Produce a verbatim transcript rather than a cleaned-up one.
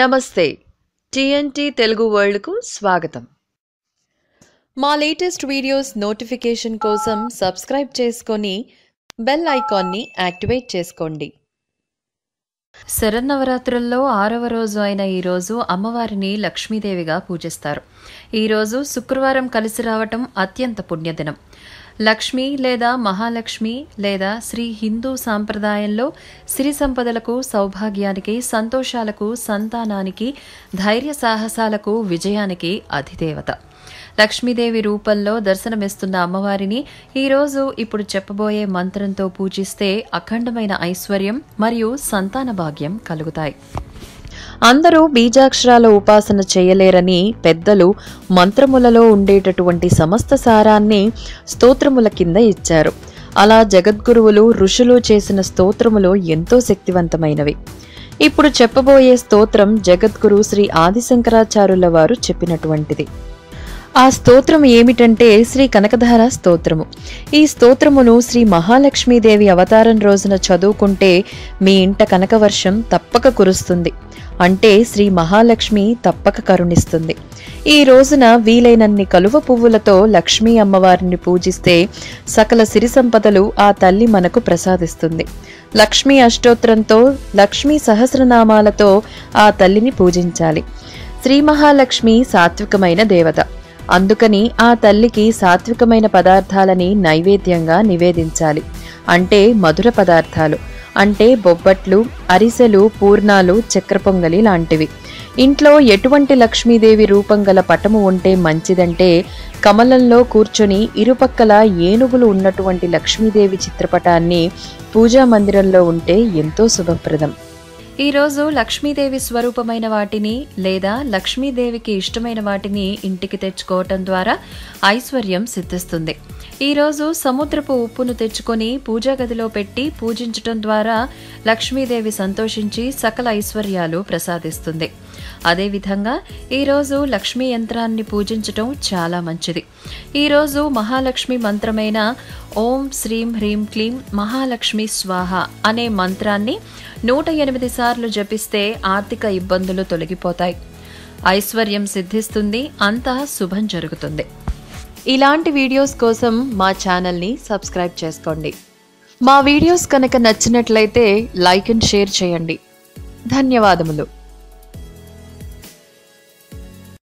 నమస్తే TNT Telugu world కు స్వాగతం. మా లేటెస్ట్ వీడియోస్ నోటిఫికేషన్ కోసం సబ్స్క్రైబ్ చేసుకొని బెల్ ఐకాన్ ని యాక్టివేట్ చేసుకోండి. శరన్నవరాత్రుల్లో ఆరవ రోజు అయిన ఈ రోజు అమ్మవారిని లక్ష్మీదేవిగా పూజిస్తారు. ఈ రోజు శుక్రవారం కలిసి రావటం అత్యంత పుణ్యదినం. లక్ష్మి లేదా మహాలక్ష్మి లేదా శ్రీ హిందూ సాంప్రదాయంలో సిరి సంపదలకు, సౌభాగ్యానికి, సంతోషాలకు, సంతానానికి, ధైర్య సాహసాలకు, విజయానికి అధిదేవత. లక్ష్మీదేవి రూపంలో దర్శనమిస్తున్న అమ్మవారిని ఈరోజు ఇప్పుడు చెప్పబోయే మంత్రంతో పూజిస్తే అఖండమైన ఐశ్వర్యం మరియు సంతాన భాగ్యం కలుగుతాయి. అందరూ బీజాక్షరాల ఉపాసన చేయలేరని పెద్దలు మంత్రములలో ఉండేటటువంటి సమస్త సారాన్ని స్తోత్రముల కింద ఇచ్చారు. అలా జగద్గురువులు, ఋషులు చేసిన స్తోత్రములు ఎంతో శక్తివంతమైనవి. ఇప్పుడు చెప్పబోయే స్తోత్రం జగద్గురు శ్రీ ఆది శంకరాచార్యులవారు చెప్పినటువంటిది. ఆ స్తోత్రం ఏమిటంటే శ్రీ కనకధార స్తోత్రము. ఈ స్తోత్రమును శ్రీ మహాలక్ష్మీదేవి అవతారం రోజున చదువుకుంటే మీ ఇంట కనకవర్షం తప్పక కురుస్తుంది. అంటే శ్రీ మహాలక్ష్మి తప్పక కరుణిస్తుంది. ఈ రోజున వీలైనన్ని కలువ పువ్వులతో లక్ష్మీ అమ్మవారిని పూజిస్తే సకల సిరి సంపదలు ఆ తల్లి మనకు ప్రసాదిస్తుంది. లక్ష్మీ అష్టోత్తరంతో, లక్ష్మీ సహస్రనామాలతో ఆ తల్లిని పూజించాలి. శ్రీ మహాలక్ష్మి సాత్వికమైన దేవత. అందుకని ఆ తల్లికి సాత్వికమైన పదార్థాలని నైవేద్యంగా నివేదించాలి. అంటే మధుర పదార్థాలు, అంటే బొబ్బట్లు, అరిసెలు, పూర్ణాలు, చక్కెర పొంగలి లాంటివి. ఇంట్లో ఎటువంటి లక్ష్మీదేవి రూపం గల పటము ఉంటే మంచిదంటే కమలంలో కూర్చొని ఇరుపక్కల ఏనుగులు ఉన్నటువంటి లక్ష్మీదేవి చిత్రపటాన్ని పూజా మందిరంలో ఉంటే ఎంతో శుభప్రదం. ఈరోజు లక్ష్మీదేవి స్వరూపమైన వాటిని లేదా లక్ష్మీదేవికి ఇష్టమైన వాటిని ఇంటికి తెచ్చుకోవటం ద్వారా ఐశ్వర్యం సిద్ధిస్తుంది. ఈరోజు సముద్రపు ఉప్పును తెచ్చుకొని పూజా గదిలో పెట్టి పూజించటం ద్వారా లక్ష్మీదేవి సంతోషించి సకల ఐశ్వర్యాలు ప్రసాదిస్తుంది. అదేవిధంగా ఈరోజు లక్ష్మీ యంత్రాన్ని పూజించటం చాలా మంచిది. ఈరోజు మహాలక్ష్మి మంత్రమైన ఓం శ్రీం హ్రీం క్లీం మహాలక్ష్మి స్వాహ అనే మంత్రాన్ని నూట ఎనిమిది సార్లు జపిస్తే ఆర్థిక ఇబ్బందులు తొలగిపోతాయి, ఐశ్వర్యం సిద్ధిస్తుంది, అంతా శుభం జరుగుతుంది. ఇలాంటి వీడియోస్ కోసం మా ఛానల్ని సబ్స్క్రైబ్ చేసుకోండి. మా వీడియోస్ కనుక నచ్చినట్లయితే లైక్ అండ్ షేర్ చేయండి. ధన్యవాదములు.